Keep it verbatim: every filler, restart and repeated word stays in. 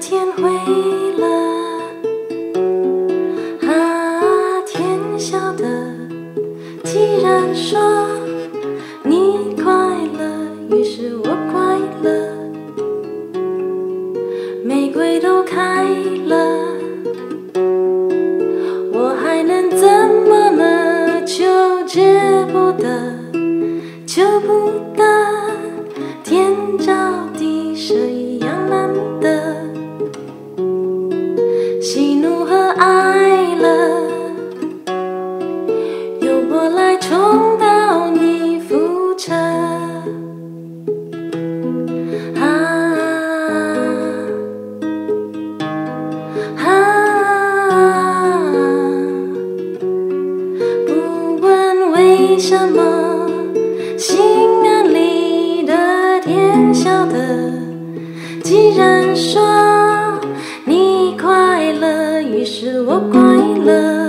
天灰了啊，天晓得。既然说你快乐，于是我快乐。玫瑰都开了，我还能怎么了？求之不得，求不得，天造地设一样难得。喜怒和哀乐，由我来重蹈你覆辙。啊啊！不问为什么，心安理得，天晓得。既然说你快乐，于是我快乐。